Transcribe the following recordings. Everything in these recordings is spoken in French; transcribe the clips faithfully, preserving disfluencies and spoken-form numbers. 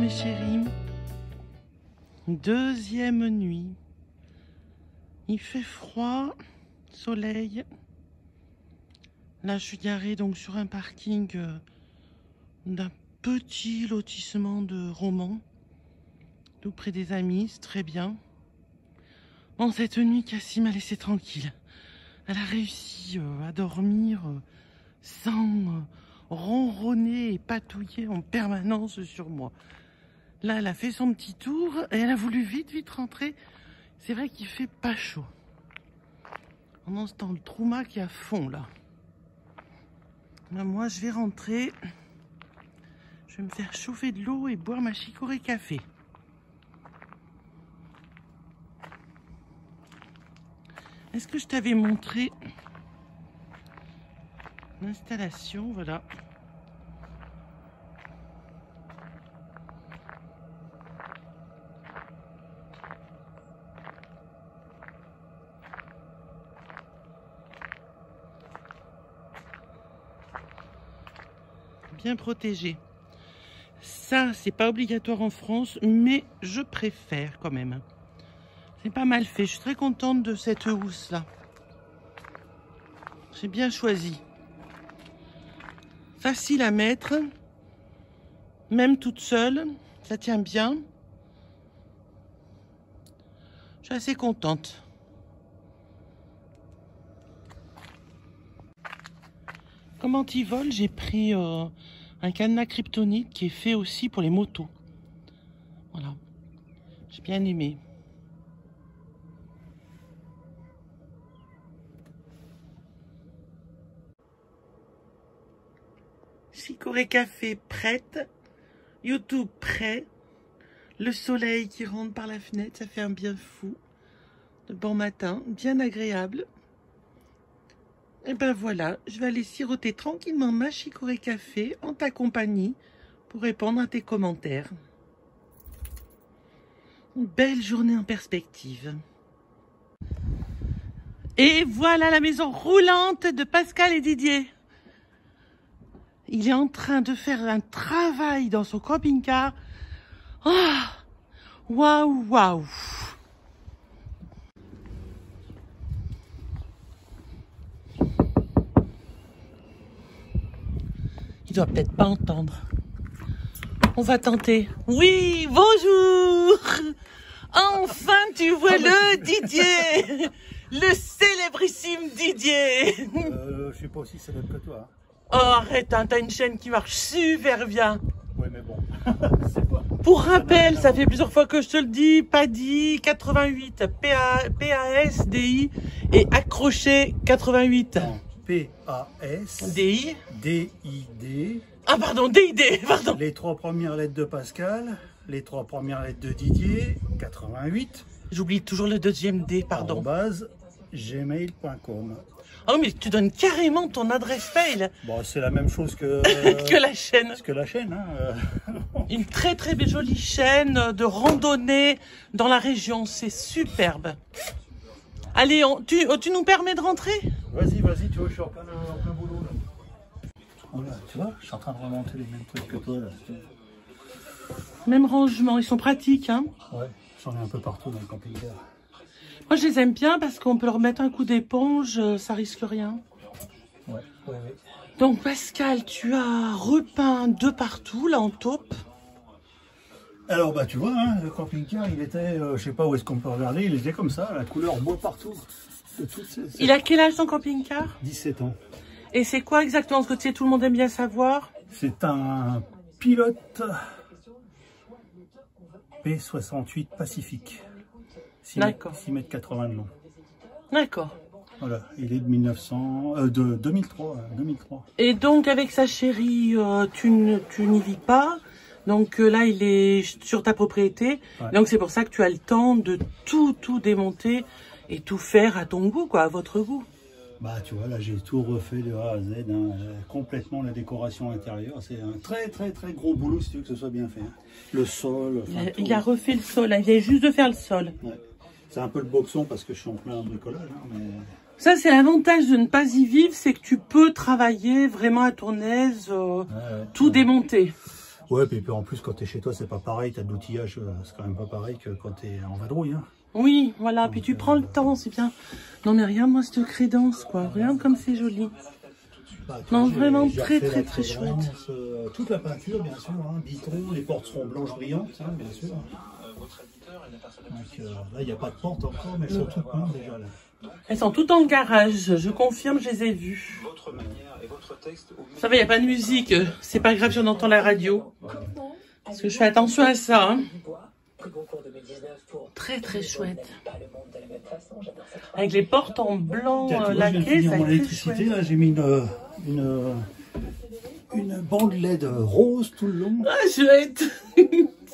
mes chéris. Deuxième nuit. Il fait froid, soleil. Là, je suis garée donc sur un parking euh, d'un petit lotissement de Romans, tout près des amis, c'est très bien. Bon, cette nuit, Cassie m'a laissée tranquille. Elle a réussi euh, à dormir euh, sans euh, ronronner et patouiller en permanence sur moi. Là, elle a fait son petit tour et elle a voulu vite, vite rentrer. C'est vrai qu'il fait pas chaud. Pendant ce temps, le trauma qui est à fond, là. Là, moi, je vais rentrer. Je vais me faire chauffer de l'eau et boire ma chicorée café. Est-ce que je t'avais montré l'installation? Voilà. Bien protégé. Ça, c'est pas obligatoire en France, mais je préfère quand même. C'est pas mal fait. Je suis très contente de cette housse là. J'ai bien choisi. Facile à mettre, même toute seule. Ça tient bien. Je suis assez contente. Comme anti-vol, j'ai pris euh, un cadenas Kryptonite qui est fait aussi pour les motos. Voilà, j'ai bien aimé. Chicorée café prête, YouTube prêt, le soleil qui rentre par la fenêtre, ça fait un bien fou. De bon matin, bien agréable. Et ben voilà, je vais aller siroter tranquillement ma chicorée café en ta compagnie pour répondre à tes commentaires. Une belle journée en perspective. Et voilà la maison roulante de Pascal et Didier. Il est en train de faire un travail dans son camping-car. Waouh, waouh! Il doit peut-être pas entendre. On va tenter. Oui, bonjour. Enfin, tu vois le Didier. Le célébrissime Didier. Euh, je suis pas aussi célèbre que toi. Hein. Oh, arrête, hein, t'as une chaîne qui marche super bien. Oui, mais bon. Pas... Pour rappel, ça fait plusieurs fois que je te le dis, Paddy quatre-vingt-huit, P A S D I et accroché quatre-vingt-huit. Non. P A S D I D I D. Ah pardon, D I D, pardon. Les trois premières lettres de Pascal, les trois premières lettres de Didier, quatre-vingt-huit. J'oublie toujours le deuxième D, pardon. arobase gmail point com. Ah mais tu donnes carrément ton adresse mail. Bon, c'est la même chose que... que la chaîne. Que la chaîne, hein. Une très très belle jolie chaîne de randonnée dans la région, c'est superbe. Allez, on, tu, tu nous permets de rentrer? Vas-y, vas-y, tu vois, je suis en plein, en plein boulot, là. Oh là, tu vois, je suis en train de remonter les mêmes trucs que toi, là. Même rangement, ils sont pratiques, hein? Ouais, j'en ai un peu partout dans le camping-car. Moi, je les aime bien parce qu'on peut leur mettre un coup d'éponge, ça risque rien. Ouais, ouais, ouais. Donc, Pascal, tu as repeint de partout, là, en taupe. Alors bah tu vois, hein, le camping-car, il était, euh, je sais pas où est-ce qu'on peut regarder, il était comme ça, la couleur bois partout. Tout, c est, c est... Il a quel âge ton camping-car? dix-sept ans. Et c'est quoi exactement? Parce que tu sais, tout le monde aime bien savoir. C'est un Pilote P soixante-huit Pacifique, six mètres quatre-vingts de long. D'accord. Voilà, il est de, mille neuf cents, euh, de deux mille trois, hein, deux mille trois. Et donc avec sa chérie, euh, tu n'y vis pas? Donc euh, là, il est sur ta propriété, ouais. Donc c'est pour ça que tu as le temps de tout, tout démonter et tout faire à ton goût, quoi, à votre goût. Bah tu vois, là j'ai tout refait de A à Z, hein, complètement la décoration intérieure. C'est un très, très, très gros boulot si tu veux que ce soit bien fait. Hein. Le sol. Enfin, il, a, il a refait le sol, hein, il vient juste de faire le sol. Ouais. C'est un peu le boxon parce que je suis en plein bricolage. Hein, mais... Ça, c'est l'avantage de ne pas y vivre, c'est que tu peux travailler vraiment à ton aise, euh, ouais, ouais, tout ouais. démonter. Ouais, puis en plus, quand tu es chez toi, c'est pas pareil, tu as de l'outillage, c'est quand même pas pareil que quand tu es en vadrouille. Hein. Oui, voilà, donc, puis tu euh, prends le temps, c'est bien. Non, mais regarde-moi cette crédence, quoi. Regarde comme c'est joli. Bah, non, vraiment très, très, très chouette. Euh, toute la peinture, bien sûr, hein, bistrot, les portes seront blanches brillantes, hein, bien sûr. Donc, euh, là, il n'y a pas de porte encore, mais elles sont toutes peintes déjà là. Elles sont toutes dans le garage, je confirme, je les ai vues. Vous savez, il n'y a pas de musique, c'est pas grave si on entend la radio. Parce que je fais attention à ça. Hein. Très très chouette. Avec les portes en blanc euh, laqué, ça a été chouette. Là, j'ai mis une, une, une bande L E D rose tout le long. Ah, chouette.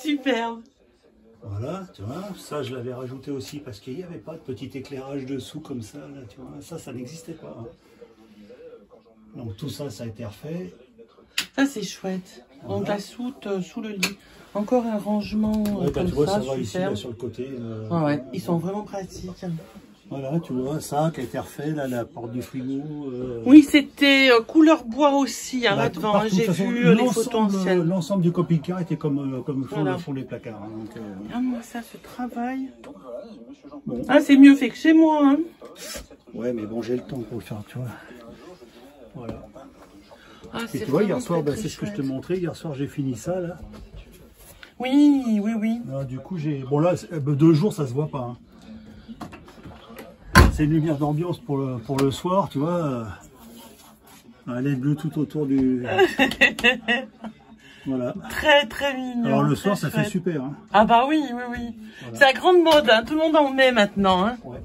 Superbe. Voilà, tu vois, ça je l'avais rajouté aussi parce qu'il n'y avait pas de petit éclairage dessous comme ça, là, tu vois, ça, ça n'existait pas. Hein. Donc tout ça, ça a été refait. Ça c'est chouette, voilà. Donc la soute euh, sous le lit. Encore un rangement ouais, euh, bah, comme tu vois, ça, ça va ici, là, sur le côté. Euh... Ah ouais, ils sont vraiment pratiques. Voilà, tu vois, ça qui a été refait, là, la porte du frigo. Euh... Oui, c'était euh, couleur bois aussi, hein, là, là-devant, j'ai vu les photos anciennes. L'ensemble du coping-car était comme, comme voilà. font, font les placards. Hein, donc, euh... Ah, moi, ça, ce travail. Bon. Ah, c'est mieux fait que chez moi. Hein. Ouais, mais bon, j'ai le temps pour le faire, tu vois. Voilà. Ah, et tu vois, hier soir, ben, c'est ce que je te montrais, hier soir, j'ai fini ça, là. Oui, oui, oui. Là, du coup, j'ai... Bon, là, deux jours, ça se voit pas, hein. C'est une lumière d'ambiance pour le, pour le soir, tu vois. Un L E D bleu tout autour du... Voilà. Très, très mignon. Alors le soir, ça fait super. Hein. Ah bah oui, oui, oui. Voilà. C'est la grande mode, hein. Tout le monde en met maintenant. Hein. Ouais.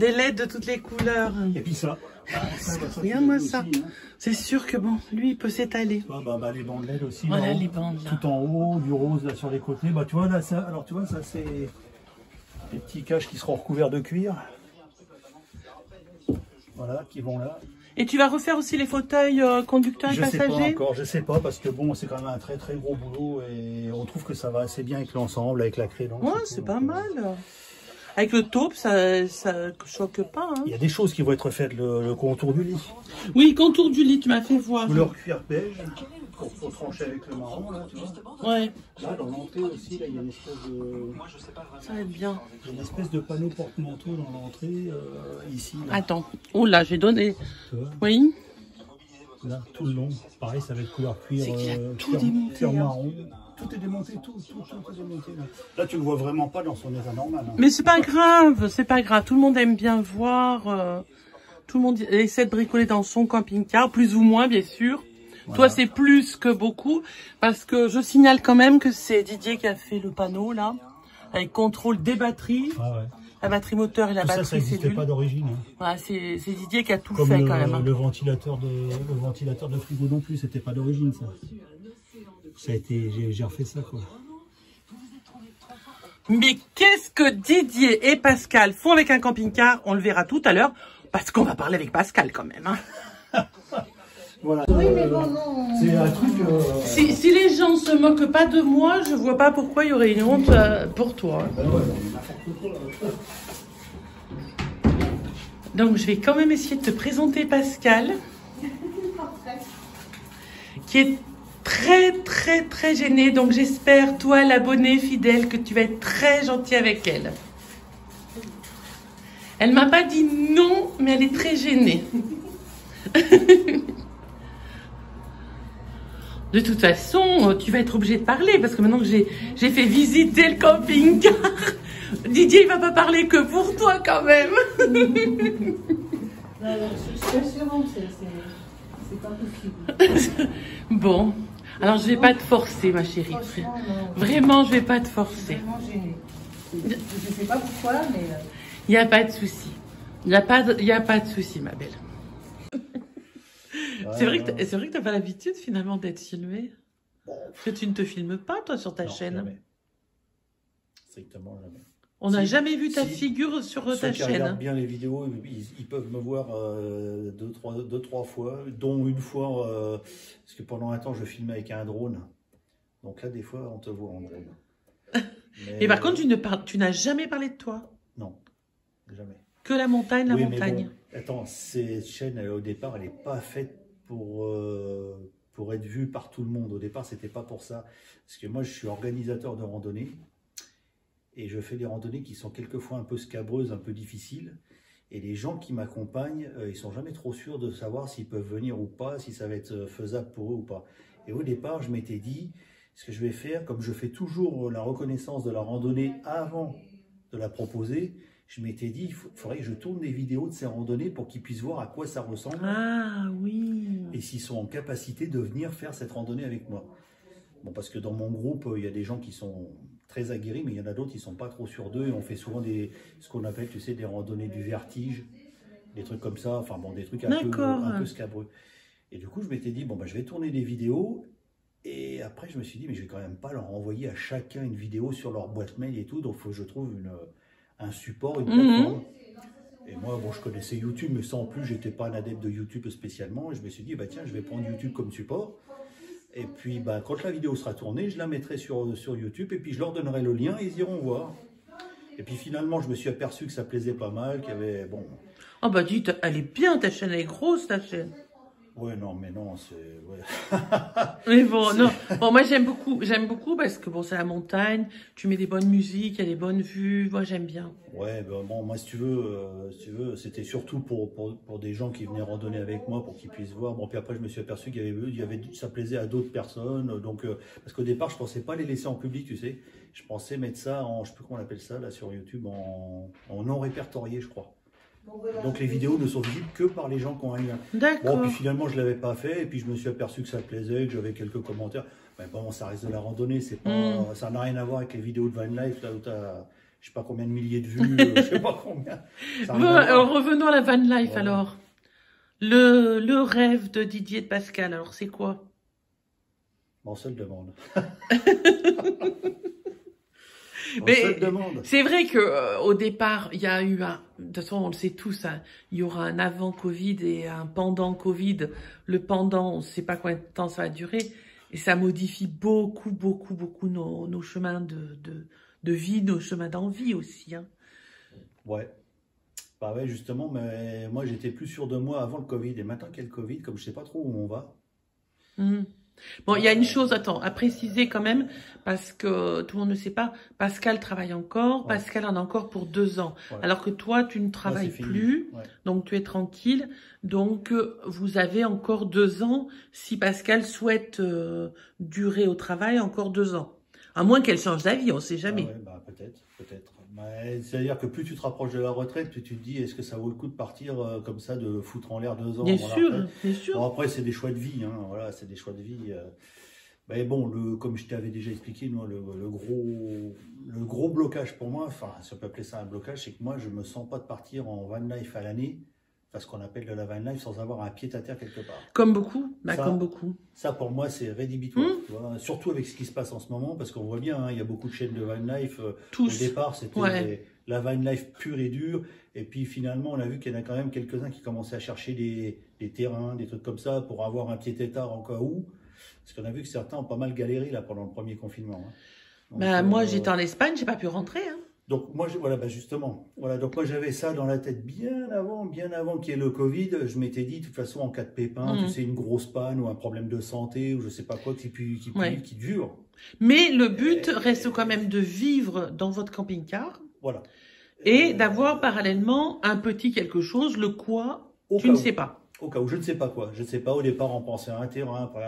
Des L E D de toutes les couleurs. Et puis ça. Ah, ça, ça regarde-moi ça. Hein. C'est sûr que bon, lui, il peut s'étaler. Bah, bah, bah, les bandes L E D aussi. Voilà, les bandes, là. Tout en haut, du rose là, sur les côtés. Bah, tu vois, là, ça, alors tu vois, ça, c'est des petits caches qui seront recouverts de cuir. Voilà, qui vont là. Et tu vas refaire aussi les fauteuils euh, conducteurs et passagers? Je ne sais pas encore, je ne sais pas, parce que bon, c'est quand même un très très gros boulot et on trouve que ça va assez bien avec l'ensemble, avec la crédence. Ouais, c'est pas mal. Avec le taupe, ça ne choque pas. Hein. Il y a des choses qui vont être faites, le, le contour du lit. Oui, contour du lit, tu m'as fait voir. Couleur cuir beige, pour, pour trancher avec le marron, là, tu vois. Ouais. Là, dans l'entrée aussi, là, il y a une espèce de... Ça va être bien. Il y a une espèce de panneau porte-manteau dans l'entrée, euh, ici. Là. Attends. Oh là, j'ai donné. Oui. Là, tout le long. Pareil, ça va être couleur cuir, euh, tout cuir, démonté, cuir marron. Hein. Tout est démonté, tout, tout, tout est démonté. Là. là, tu le vois vraiment pas dans son état normal. Hein. Mais c'est pas grave, c'est pas grave. Tout le monde aime bien voir. Euh, tout le monde essaie de bricoler dans son camping-car, plus ou moins, bien sûr. Voilà. Toi, c'est plus que beaucoup, parce que je signale quand même que c'est Didier qui a fait le panneau, là, avec contrôle des batteries, ah ouais. la batterie moteur et la tout batterie cellule. Ça, ça n'existait pas d'origine. Hein. Voilà, c'est Didier qui a tout Comme fait, le, quand même. Hein. Le ventilateur de, le ventilateur de frigo non plus, c'était pas d'origine, ça. Ça a été, j'ai refait ça, quoi. Mais qu'est-ce que Didier et Pascal font avec un camping-car? On le verra tout à l'heure, parce qu'on va parler avec Pascal, quand même. Hein. Voilà. Oui, mais bon, non. C'est un truc. Euh... Si, si les gens se moquent pas de moi, je vois pas pourquoi il y aurait une honte euh, pour toi. Hein. Donc, je vais quand même essayer de te présenter Pascal, qui est très, très, très gênée. Donc, j'espère, toi, l'abonnée fidèle, que tu vas être très gentil avec elle. Elle m'a pas dit non, mais elle est très gênée. De toute façon, tu vas être obligé de parler parce que maintenant que j'ai fait visiter le camping-car, Didier, il va pas parler que pour toi quand même. Non, non, je suis assurante, c'est pas possible. Bon, alors je vais pas te forcer, ma chérie. Vraiment, je vais pas te forcer. Je suis vraiment gênée. Je sais pas pourquoi, mais... Il n'y a pas de souci. Il n'y a pas de souci, ma belle. C'est vrai que tu n'as pas l'habitude finalement d'être filmé. Parce que tu ne te filmes pas, toi, sur ta non, chaîne. Jamais. Strictement jamais. On n'a si, jamais vu ta si, figure sur ceux ta qui chaîne. Regardent bien les vidéos, ils, ils peuvent me voir euh, deux, trois, deux, trois fois, dont une fois, euh, parce que pendant un temps, je filmais avec un drone. Donc là, des fois, on te voit en drone. Mais... Et par contre, tu ne parles, tu n'as jamais parlé de toi. Non, jamais. Que la montagne, la oui, montagne. Bon, attends, cette chaîne, elle, au départ, elle n'est pas faite pour, euh, pour être vu par tout le monde. Au départ, c'était pas pour ça, parce que moi, je suis organisateur de randonnées et je fais des randonnées qui sont quelquefois un peu scabreuses, un peu difficiles. Et les gens qui m'accompagnent, euh, ils sont jamais trop sûrs de savoir s'ils peuvent venir ou pas, si ça va être faisable pour eux ou pas. Et au départ, je m'étais dit, ce que je vais faire, comme je fais toujours la reconnaissance de la randonnée avant de la proposer, je m'étais dit, il faudrait que je tourne des vidéos de ces randonnées pour qu'ils puissent voir à quoi ça ressemble. Ah oui. Et s'ils sont en capacité de venir faire cette randonnée avec moi. Bon, parce que dans mon groupe, il y a des gens qui sont très aguerris, mais il y en a d'autres qui ne sont pas trop sûrs d'eux. Et on fait souvent des, ce qu'on appelle, tu sais, des randonnées du vertige, des trucs comme ça, enfin bon, des trucs un, peu, un peu scabreux. Et du coup, je m'étais dit, bon, bah, je vais tourner des vidéos. Et après, je me suis dit, mais je vais quand même pas leur envoyer à chacun une vidéo sur leur boîte mail et tout. Donc, il faut que je trouve une, un support, une plateforme. Mmh. Et moi, bon, je connaissais YouTube, mais sans plus, j'étais pas un adepte de YouTube spécialement. Et je me suis dit, bah, tiens, je vais prendre YouTube comme support. Et puis, bah, quand la vidéo sera tournée, je la mettrai sur, sur YouTube. Et puis, je leur donnerai le lien et ils iront voir. Et puis, finalement, je me suis aperçu que ça plaisait pas mal, qu'il y avait, bon... Ah oh bah, dis, elle est bien, ta chaîne, elle est grosse, ta chaîne. Ouais, non, mais non, c'est... Ouais. Mais bon, non. Bon, moi, j'aime beaucoup, j'aime beaucoup parce que, bon, c'est la montagne, tu mets des bonnes musiques, il y a des bonnes vues, moi, j'aime bien. Ouais, ben, bon, moi, si tu veux, euh, si tu veux, c'était surtout pour, pour, pour des gens qui venaient randonner avec moi, pour qu'ils puissent voir. Bon, puis après, je me suis aperçu qu'il y avait, il y avait, ça plaisait à d'autres personnes, donc, euh, parce qu'au départ, je pensais pas les laisser en public, tu sais. Je pensais mettre ça en, je sais plus comment on appelle ça, là, sur YouTube, en, en non répertorié, je crois. Donc les vidéos ne sont visibles que par les gens qui ont un lien. D'accord. Bon, puis finalement je ne l'avais pas fait et puis je me suis aperçu que ça plaisait, que j'avais quelques commentaires. Mais bon, ça reste de la randonnée, c'est pas, mm. ça n'a rien à voir avec les vidéos de Van Life, là où tu as je sais pas combien de milliers de vues, je sais pas combien. Bon, revenons à la Van Life voilà. Alors. Le, le rêve de Didier de Pascal, alors c'est quoi? Bon, ça le demande. C'est vrai que euh, au départ, il y a eu un. De toute façon, on le sait tous, hein, il y aura un avant Covid et un pendant Covid. Le pendant, on ne sait pas combien de temps ça va durer, et ça modifie beaucoup, beaucoup, beaucoup nos, nos chemins de, de, de vie, nos chemins d'envie aussi. Hein. Ouais. Bah ouais, justement, mais moi j'étais plus sûr de moi avant le Covid, et maintenant qu'il y a le Covid, comme je ne sais pas trop où on va. Mmh. Bon, il y a une chose, attends, à préciser quand même, parce que tout le monde ne sait pas, Pascal travaille encore, ouais. Pascal en a encore pour deux ans, ouais. Alors que toi, tu ne travailles ouais, plus, ouais. Donc tu es tranquille, donc vous avez encore deux ans, si Pascal souhaite euh, durer au travail, encore deux ans. À moins qu'elle change d'avis, on ne sait jamais. Ah ouais, bah peut-être, peut-être. C'est-à-dire que plus tu te rapproches de la retraite, plus tu te dis, est-ce que ça vaut le coup de partir euh, comme ça, de foutre en l'air deux ans? Bien sûr, bien sûr. Bon, après, c'est des choix de vie, hein, voilà, c'est des choix de vie. Euh... Mais bon, le, comme je t'avais déjà expliqué, moi, le, le, gros, le gros blocage pour moi, enfin, si on peut appeler ça un blocage, c'est que moi, je ne me sens pas de partir en van life à l'année, parce qu'on appelle de la van life sans avoir un pied à terre quelque part. Comme beaucoup, bah, ça, comme beaucoup. Ça, pour moi, c'est rédhibitoire. Mmh. Tu vois, surtout avec ce qui se passe en ce moment, parce qu'on voit bien, hein, il y a beaucoup de chaînes de van life. Tous. Au départ, c'était ouais. la van life pure et dure. Et puis finalement, on a vu qu'il y en a quand même quelques-uns qui commençaient à chercher des, des terrains, des trucs comme ça, pour avoir un pied à terre en cas où. Parce qu'on a vu que certains ont pas mal galéré là pendant le premier confinement. Hein. Donc, bah, euh, moi, j'étais en Espagne, j'ai pas pu rentrer. Hein. Donc moi, voilà, bah justement, voilà, donc moi j'avais ça dans la tête bien avant, bien avant qu'il y ait le Covid. Je m'étais dit, de toute façon, en cas de pépin, mmh. tu sais, une grosse panne ou un problème de santé ou je sais pas quoi qui, qui, qui, ouais. qui dure. Mais le but et, reste et, quand même de vivre dans votre camping-car. Voilà. Et, et d'avoir euh, parallèlement un petit quelque chose, le quoi tu ne sais pas. Au cas où, je ne sais pas quoi. Je ne sais pas, au départ, on pensait à un terrain, après,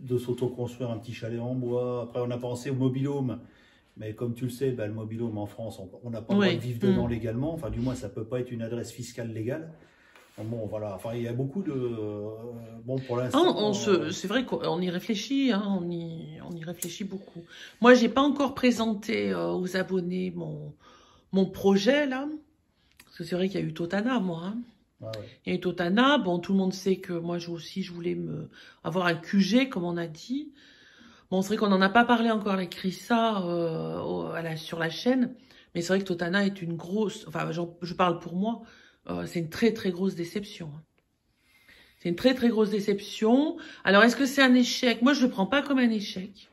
de s'auto-construire un petit chalet en bois. Après, on a pensé au mobil-home. Mais comme tu le sais, bah, le mobil-home en France, on n'a pas le droit de vivre dedans mmh. légalement. Enfin, du moins, ça ne peut pas être une adresse fiscale légale. Bon, voilà. Enfin, il y a beaucoup de... Bon, pour l'instant... Se... C'est vrai qu'on y réfléchit. Hein. On, y... on y réfléchit beaucoup. Moi, je n'ai pas encore présenté euh, aux abonnés mon, mon projet, là. Parce que c'est vrai qu'il y a eu Totana, moi. Hein. Ah ouais. Il y a eu Totana. Bon, tout le monde sait que moi, je aussi, je voulais me... avoir un Q G, comme on a dit. Bon, c'est vrai qu'on n'en a pas parlé encore avec Chrissa euh, à la, sur la chaîne, mais c'est vrai que Totana est une grosse... Enfin, en, je parle pour moi, euh, c'est une très, très grosse déception. C'est une très, très grosse déception. Alors, est-ce que c'est un échec? Moi, je ne le prends pas comme un échec.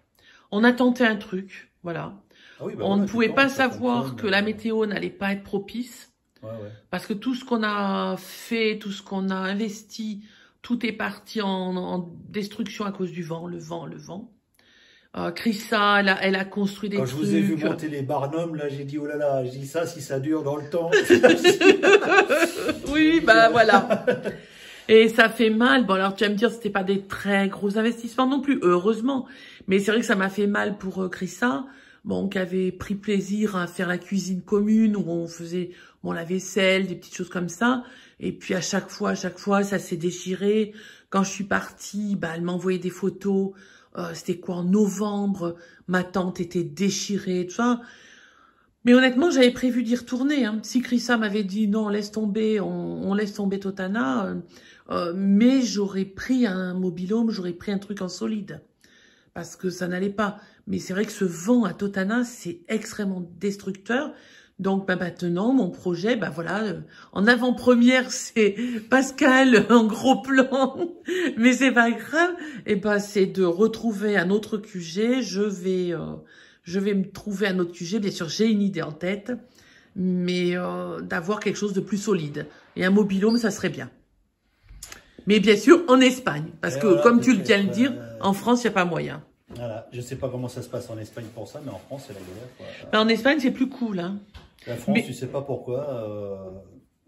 On a tenté un truc, voilà. Ah oui, bah on ouais, ne pouvait pas savoir que la météo n'allait pas être propice, ouais, ouais. Parce que tout ce qu'on a fait, tout ce qu'on a investi Tout est parti en, en destruction à cause du vent, le vent, le vent. Euh, Chrissa, elle a, elle a construit des Quand trucs. Quand je vous ai vu monter les barnums, là, j'ai dit, oh là là, je dis ça, si ça dure dans le temps. Oui, bah voilà. Et ça fait mal. Bon, alors tu vas me dire, c'était pas des très gros investissements non plus, heureusement. Mais c'est vrai que ça m'a fait mal pour euh, Chrissa. Bon, qui avait pris plaisir à faire la cuisine commune, où on faisait bon, la vaisselle, des petites choses comme ça. Et puis à chaque fois, à chaque fois, ça s'est déchiré. Quand je suis partie, bah, elle m'envoyait des photos. Euh, C'était quoi, en novembre, ma tente était déchirée, tout ça. Mais honnêtement, j'avais prévu d'y retourner. Hein. Si Chrissa m'avait dit non, laisse tomber, on, on laisse tomber Totana, euh, euh, mais j'aurais pris un mobilhome, j'aurais pris un truc en solide, parce que ça n'allait pas. Mais c'est vrai que ce vent à Totana, c'est extrêmement destructeur. Donc bah, maintenant, mon projet, bah voilà, euh, en avant-première, c'est Pascal en gros plan, mais c'est pas grave. Et bah c'est de retrouver un autre Q G. Je vais, euh, je vais me trouver un autre Q G. Bien sûr, j'ai une idée en tête, mais euh, d'avoir quelque chose de plus solide. Et un mobilhome, ça serait bien. Mais bien sûr, en Espagne, parce et que voilà, comme tu viens de le dire, euh... en France, il n'y a pas moyen. Voilà. Je ne sais pas comment ça se passe en Espagne pour ça, mais en France, c'est la galère, quoi. Ben, en Espagne, c'est plus cool. Hein. La France, mais... tu ne sais pas pourquoi, euh,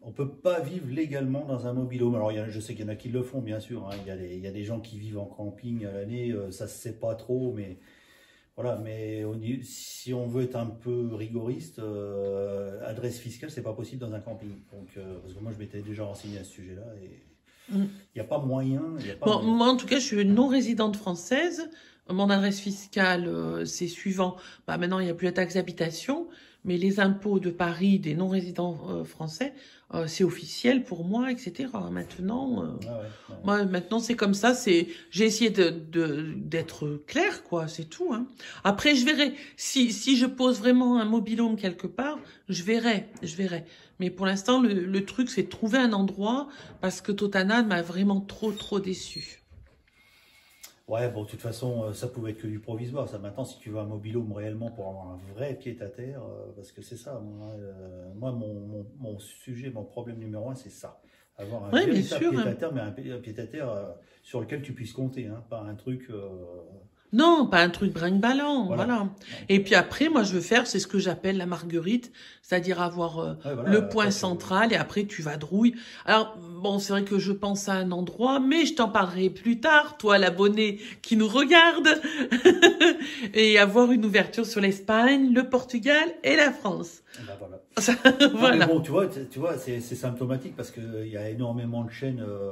on ne peut pas vivre légalement dans un mobilhome. Alors, y a, je sais qu'il y en a qui le font, bien sûr. Il hein. y, y a des gens qui vivent en camping à l'année, euh, ça ne se sait pas trop, mais voilà. Mais on, si on veut être un peu rigoriste, euh, adresse fiscale, ce n'est pas possible dans un camping. Donc, euh, parce que moi, je m'étais déjà renseigné à ce sujet-là. Et... Il n'y a pas moyen. Y a pas bon, moyen. Moi, en tout cas, je suis non résidente française. Mon adresse fiscale, euh, c'est suivant. Bah, maintenant, il n'y a plus la taxe d'habitation, mais les impôts de Paris des non résidents euh, français, euh, c'est officiel pour moi, et cetera. Maintenant, euh, ah ouais, ouais. Moi, maintenant, c'est comme ça. C'est, j'ai essayé de, de, d'être claire, quoi. C'est tout. Hein. Après, je verrai. Si, si je pose vraiment un mobilhome quelque part, je verrai, je verrai. Mais pour l'instant, le, le truc, c'est de trouver un endroit parce que Totana m'a vraiment trop, trop déçue. Ouais, bon, de toute façon, ça pouvait être que du provisoire. Ça, maintenant, si tu veux un mobilhome réellement pour avoir un vrai pied à terre, euh, parce que c'est ça. Moi, euh, moi mon, mon, mon sujet, mon problème numéro un, c'est ça. Avoir un ouais, pied à terre, mais un, un pied à terre euh, sur lequel tu puisses compter, hein, pas un truc. Euh... Non, pas un truc brinque-ballant, voilà. voilà. Et puis après, moi, je veux faire, c'est ce que j'appelle la marguerite, c'est-à-dire avoir euh, ouais, voilà, le point central et après, tu vas vadrouilles. Alors, bon, c'est vrai que je pense à un endroit, mais je t'en parlerai plus tard, toi, l'abonné qui nous regarde, et avoir une ouverture sur l'Espagne, le Portugal et la France. Ben voilà. Ça, voilà. Non, mais bon, tu vois, tu vois, c'est symptomatique parce qu'il y a énormément de chaînes... Euh...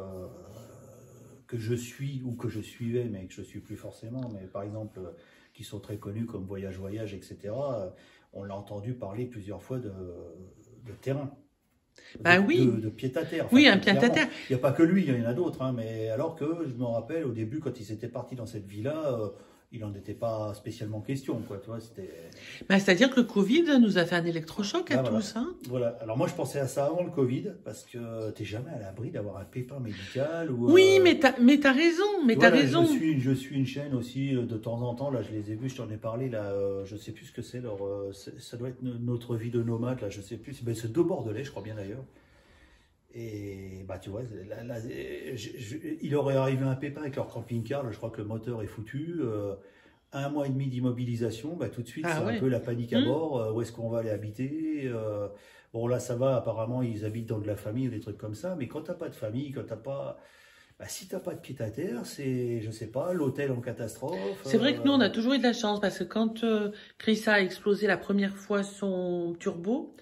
que je suis ou que je suivais, mais que je suis plus forcément, mais par exemple, euh, qui sont très connus comme Voyage-Voyage, et cetera, euh, on l'a entendu parler plusieurs fois de, de terrain. Bah de, oui. De, de pied à terre. Enfin, oui, un pied à terre. Il n'y a pas que lui, il y en a d'autres, hein, mais alors que je me rappelle au début, quand ils étaient partis dans cette villa, euh, il n'en était pas spécialement question, quoi, tu vois, c'était... Bah, c'est-à-dire que le Covid nous a fait un électrochoc à ah, tous, voilà. Hein. Voilà, alors moi, je pensais à ça avant le Covid, parce que t'es jamais à l'abri d'avoir un pépin médical ou... Oui, euh... mais t'as mais t'as raison, mais voilà, t'as raison. Je suis, je suis une chaîne aussi, de temps en temps, là, je les ai vus, je t'en ai parlé, là, euh, je sais plus ce que c'est, leur... Euh, ça doit être notre vie de nomade, là, je sais plus, mais c'est deux Bordelais, je crois bien, d'ailleurs. Et bah tu vois, là, là, je, je, il aurait arrivé un pépin avec leur camping-car, je crois que le moteur est foutu, euh, un mois et demi d'immobilisation, bah tout de suite ah, c'est ouais. un peu la panique à mmh. bord, euh, où est-ce qu'on va aller habiter, euh, bon là ça va, apparemment ils habitent dans de la famille ou des trucs comme ça, mais quand t'as pas de famille, quand t'as pas... Bah, si t'as pas de pied à terre, c'est, je sais pas, l'hôtel en catastrophe. C'est vrai euh... que nous, on a toujours eu de la chance, parce que quand euh, Chrissa a explosé la première fois son turbo,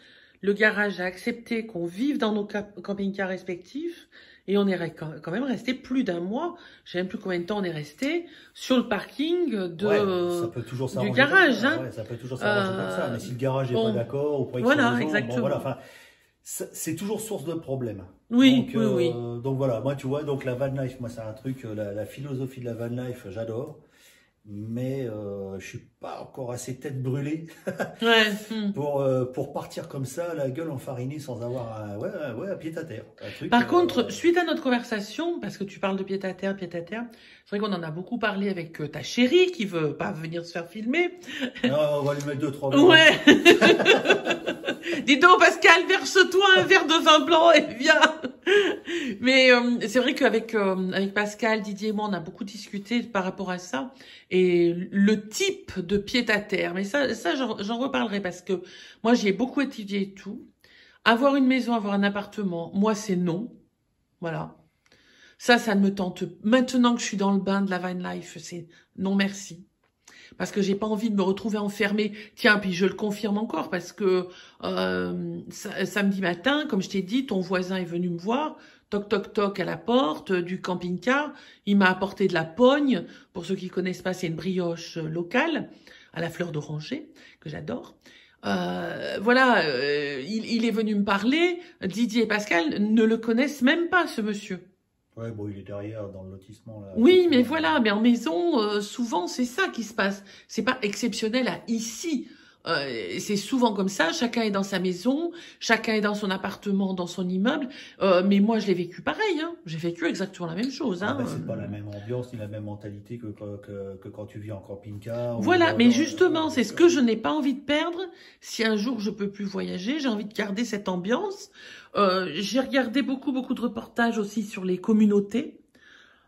le garage a accepté qu'on vive dans nos camping-cars respectifs et on est quand même resté plus d'un mois, je ne sais plus combien de temps on est resté, sur le parking de, ouais, ça peut toujours du garage. Hein. Ouais, ça peut toujours s'arranger euh, comme ça, mais si le garage n'est bon, pas d'accord, ou pour voilà, exactement. Bon, voilà, enfin, c'est toujours source de problème. Oui, donc, oui, euh, oui. Donc voilà, moi tu vois, donc la van life, moi c'est un truc, la, la philosophie de la van life, j'adore. mais euh, je suis pas encore assez tête brûlée ouais. pour, euh, pour partir comme ça, la gueule enfarinée, sans avoir un, ouais, un, ouais, un pied à terre. Un truc, Par euh, contre, euh, suite à notre conversation, parce que tu parles de pied à terre, pied à terre, c'est vrai qu'on en a beaucoup parlé avec euh, ta chérie qui veut pas venir se faire filmer. Non, on va lui mettre deux, trois. Ouais. Dis donc, Pascal, verse-toi un verre de vin blanc et viens. Mais euh, c'est vrai qu'avec euh, avec Pascal, Didier et moi, on a beaucoup discuté par rapport à ça. Et le type de pied-à-terre, mais ça, ça j'en reparlerai parce que moi, j'y ai beaucoup étudié et tout. Avoir une maison, avoir un appartement, moi, c'est non. Voilà. Ça, ça ne me tente. Maintenant que je suis dans le bain de la van life, c'est non merci. Parce que j'ai pas envie de me retrouver enfermée. Tiens, puis je le confirme encore parce que euh, samedi matin, comme je t'ai dit, ton voisin est venu me voir. Toc, toc, toc à la porte du camping-car. Il m'a apporté de la pogne. Pour ceux qui connaissent pas, c'est une brioche locale à la fleur d'oranger que j'adore. Euh, voilà, euh, il, il est venu me parler. Didier et Pascal ne le connaissent même pas, ce monsieur. Ouais, bon, il est derrière dans le lotissement. Là, oui, mais voilà, mais en maison, euh, souvent, c'est ça qui se passe. C'est pas exceptionnel à ici. Euh, c'est souvent comme ça, chacun est dans sa maison, chacun est dans son appartement, dans son immeuble, euh, mais moi je l'ai vécu pareil, hein. J'ai vécu exactement la même chose. Hein. Ah ben, c'est pas la même ambiance ni la même mentalité que, que, que, que quand tu vis en camping-car. Voilà, ou, mais euh, justement, euh, c'est ce que je n'ai pas envie de perdre. Si un jour je peux plus voyager, j'ai envie de garder cette ambiance. Euh, j'ai regardé beaucoup, beaucoup de reportages aussi sur les communautés.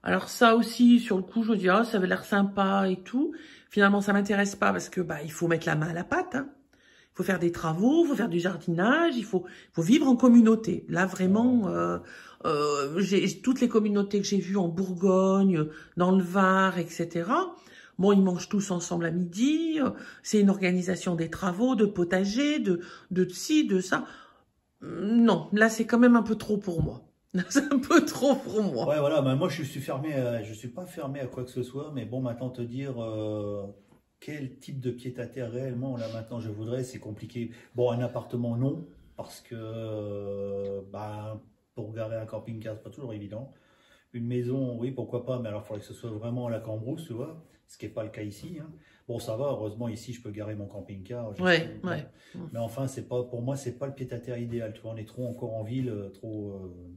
Alors ça aussi, sur le coup, je me dis, ah, ça avait l'air sympa et tout. Finalement, ça m'intéresse pas parce que bah il faut mettre la main à la pâte. Hein. Il faut faire des travaux, il faut faire du jardinage, il faut, il faut vivre en communauté. Là, vraiment, euh, euh, j'ai toutes les communautés que j'ai vues en Bourgogne, dans le Var, et cetera. Bon, ils mangent tous ensemble à midi. C'est une organisation des travaux, de potager, de de ci, de ça. Non, là, c'est quand même un peu trop pour moi. C'est un peu trop pour moi. Ouais, voilà. Bah, moi, je suis fermé. À, je suis pas fermé à quoi que ce soit. Mais bon, maintenant te dire euh, quel type de pied-à-terre réellement là maintenant je voudrais, c'est compliqué. Bon, un appartement non, parce que euh, bah, pour garer un camping-car, c'est pas toujours évident. Une maison, oui, pourquoi pas. Mais alors, il faudrait que ce soit vraiment à la cambrousse, tu vois. Ce qui n'est pas le cas ici. Hein. Bon, ça va. Heureusement, ici, je peux garer mon camping-car. Ouais, ouais. Mais enfin, c'est pas pour moi, c'est pas le pied-à-terre idéal. Tu vois, on est trop encore en ville, trop. Euh,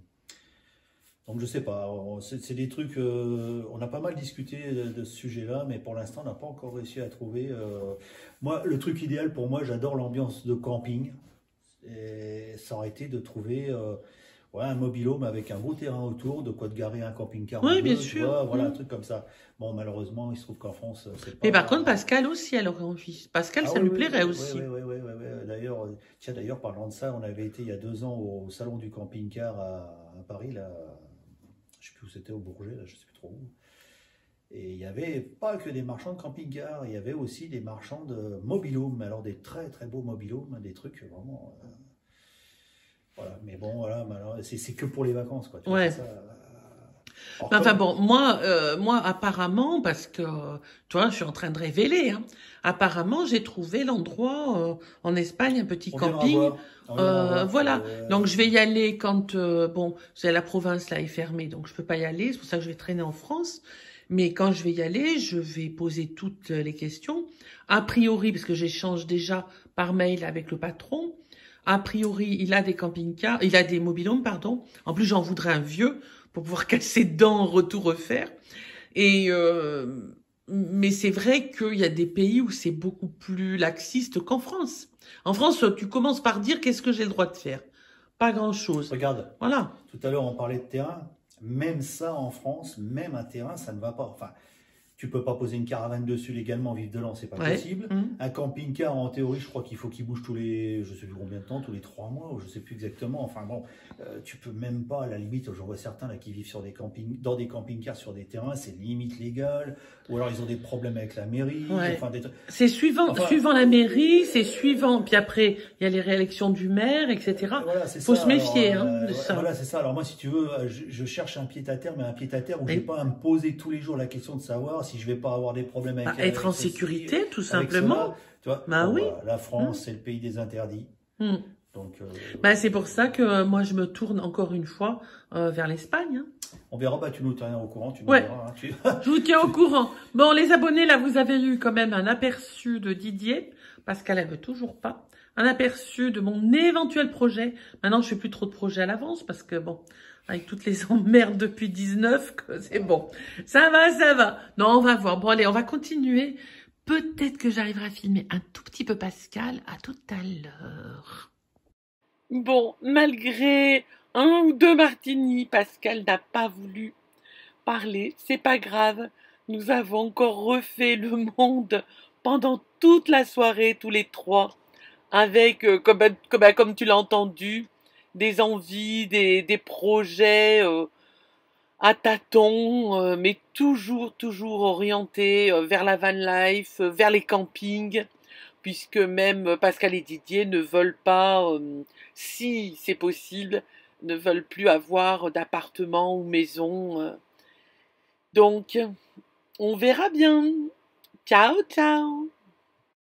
Donc, je sais pas, c'est des trucs, euh, on a pas mal discuté de, de ce sujet-là, mais pour l'instant, on n'a pas encore réussi à trouver. Euh, moi, le truc idéal pour moi, j'adore l'ambiance de camping, et ça aurait été de trouver euh, ouais, un mobil-home avec un beau terrain autour, de quoi te garer un camping-car. Oui, bien sûr. Vois, voilà, mmh. un truc comme ça. Bon, malheureusement, il se trouve qu'en France, c'est pas... Mais par contre, Pascal aussi, elle aurait envie. Pascal, ah, ça oui, lui oui, plairait oui, aussi. Oui, oui, oui. oui, oui. D'ailleurs, tiens, d'ailleurs, parlant de ça, on avait été il y a deux ans au salon du camping-car à, à Paris, là. Je ne sais plus où c'était, au Bourget, là, je ne sais plus trop où. Et il n'y avait pas que des marchands de camping-car, il y avait aussi des marchands de mobil-home, alors des très très beaux mobil-home, des trucs vraiment... Euh, voilà, mais bon, voilà, c'est que pour les vacances, quoi. Tu ouais. vois, ça, euh, enfin comme... bon, moi, euh, moi apparemment, parce que, tu vois, je suis en train de révéler, hein, apparemment, j'ai trouvé l'endroit euh, en Espagne, un petit On camping... Euh, voilà, euh... donc je vais y aller quand, euh, bon, la province là est fermée, donc je peux pas y aller, c'est pour ça que je vais traîner en France, mais quand je vais y aller, je vais poser toutes les questions, a priori, parce que j'échange déjà par mail avec le patron, a priori, il a des camping-cars, il a des mobil-homes, pardon, en plus j'en voudrais un vieux, pour pouvoir casser dedans, en retour refaire, et... Euh... Mais c'est vrai qu'il y a des pays où c'est beaucoup plus laxiste qu'en France. En France, tu commences par dire qu'est-ce que j'ai le droit de faire. Pas grand-chose. Regarde, voilà. Tout à l'heure, on parlait de terrain. Même ça, en France, même un terrain, ça ne va pas. Enfin, tu ne peux pas poser une caravane dessus légalement, vivre de l'an, c'est pas ouais. possible. Mmh. Un camping-car, en théorie, je crois qu'il faut qu'il bouge tous les, je ne sais plus combien de temps, tous les trois mois, ou je ne sais plus exactement. Enfin bon, euh, tu peux même pas, à la limite, j'en vois certains là, qui vivent sur des camping, dans des camping-cars, sur des terrains, c'est limite légal. Ou alors ils ont des problèmes avec la mairie. Ouais. Enfin, des... C'est suivant, enfin, suivant la mairie, c'est suivant. Puis après, il y a les réélections du maire, et cetera. Voilà, faut ça. se méfier alors, hein, de euh, ça. Voilà, c'est ça. Alors moi, si tu veux, je, je cherche un pied-à-terre, mais un pied-à-terre où Et... j'ai pas à me poser tous les jours la question de savoir si je vais pas avoir des problèmes avec... Bah, être avec en sécurité, ceci, tout simplement. Cela, tu vois, bah, bon, oui. Bah, la France, mmh. c'est le pays des interdits. Mmh. Donc, euh, bah, c'est pour ça que euh, moi, je me tourne encore une fois euh, vers l'Espagne. Hein. On verra, bah, tu nous tiens au courant. Tu ouais. verras, hein, tu... je vous tiens au courant. Bon, les abonnés, là, vous avez eu quand même un aperçu de Didier, parce qu'elle ne veut toujours pas. Un aperçu de mon éventuel projet. Maintenant, je ne fais plus trop de projets à l'avance, parce que, bon, avec toutes les emmerdes depuis dix-neuf, c'est bon. Ça va, ça va. Non, on va voir. Bon, allez, on va continuer. Peut-être que j'arriverai à filmer un tout petit peu Pascal. À tout à l'heure. Bon, malgré un ou deux martinis, Pascal n'a pas voulu parler. C'est pas grave. Nous avons encore refait le monde pendant toute la soirée, tous les trois, avec, euh, comme, comme, comme tu l'as entendu, des envies, des, des projets euh, à tâtons, euh, mais toujours, toujours orientés euh, vers la van life, euh, vers les campings, puisque même Pascal et Didier ne veulent pas, euh, si c'est possible, ne veulent plus avoir d'appartement ou maison. Euh. Donc, on verra bien. Ciao, ciao.